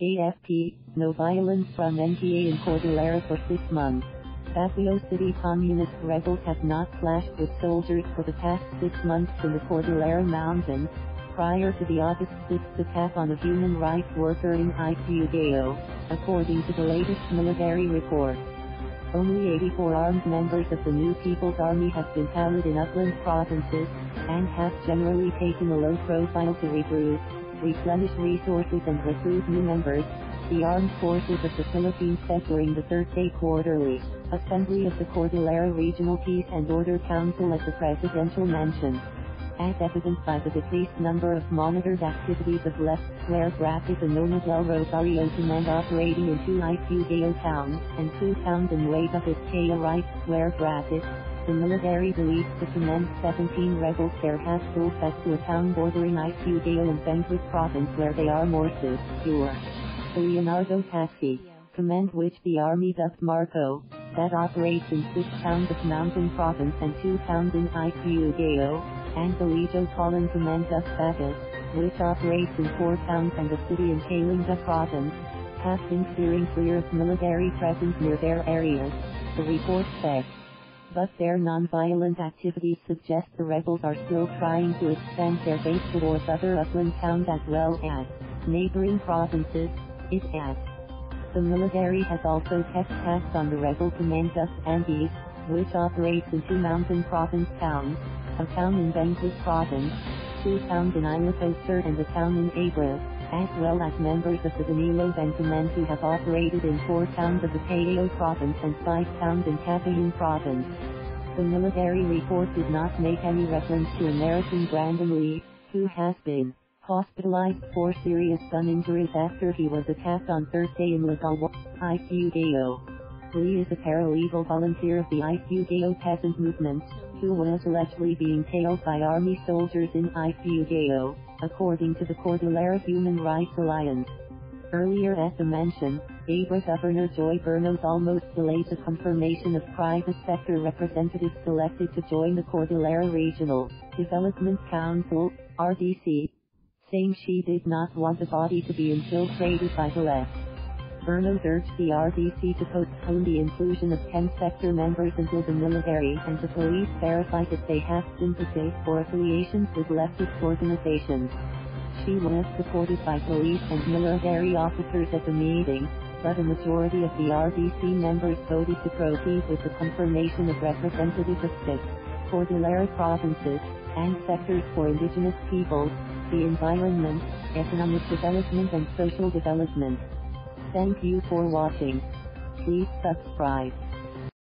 AFP, no violence from NPA in Cordillera for 6 months. Baguio City communist rebels have not clashed with soldiers for the past 6 months in the Cordillera Mountains, prior to the August 6 attack on a human rights worker in Ifugao, according to the latest military report. Only 84 armed members of the New People's Army have been counted in upland provinces, and have generally taken a low profile to regroup, replenish resources and recruit new members, the Armed Forces of the Philippines said during the Thursday quarterly assembly of the Cordillera Regional Peace and Order Council at the Presidential Mansion. As evidenced by the decreased number of monitored activities of Left Square Bracket and Nona del Rosario Command operating in 2 Ifugao towns and 2 towns in Nueva Vizcaya Right Square Bracket, the military believes the command 17 rebels there have full set to a town bordering Ifugao and Benguet province where they are more secure. The Leonardo Pacsi Command, which the army dubbed Marco, that operates in 6 towns of Mountain Province and 2 towns in Ifugao, and the Lejo Cawilan Command of Baggas, which operates in 4 towns and a city in Kalinga Province, have been steering clear of military presence near their areas, the report said. But their non-violent activities suggest the rebels are still trying to expand their base towards other upland towns as well as neighboring provinces, it adds. The military has also kept tabs on the rebel command of Ampis, which operates in 2 Mountain Province towns, a town in Benguet Province, 2 towns in Ilocos Sur and a town in Abra, as well as members of the Danilo Ben Command who have operated in 4 towns of the Apayao Province and 5 towns in Cagayan Province. The military report did not make any reference to American Brandon Lee, who has been hospitalized for serious gun injuries after he was attacked on Thursday in Lagawe, Ifugao. Lee is a paralegal volunteer of the Ifugao Peasant Movement, who was allegedly being tailed by army soldiers in Ifugao, according to the Cordillera Human Rights Alliance. Earlier at the mansion, Abra Governor Joy Bernos almost delayed the confirmation of private sector representatives selected to join the Cordillera Regional Development Council, RDC, saying she did not want the body to be infiltrated by the left. Bernos urged the RDC to postpone the inclusion of 10 sector members until the military and the police verify that they have sympathy or affiliations with leftist organizations. She was supported by police and military officers at the meeting, but a majority of the RDC members voted to proceed with the confirmation of representatives of 6 Cordillera provinces and sectors for indigenous peoples, the environment, economic development and social development. Thank you for watching. Please subscribe.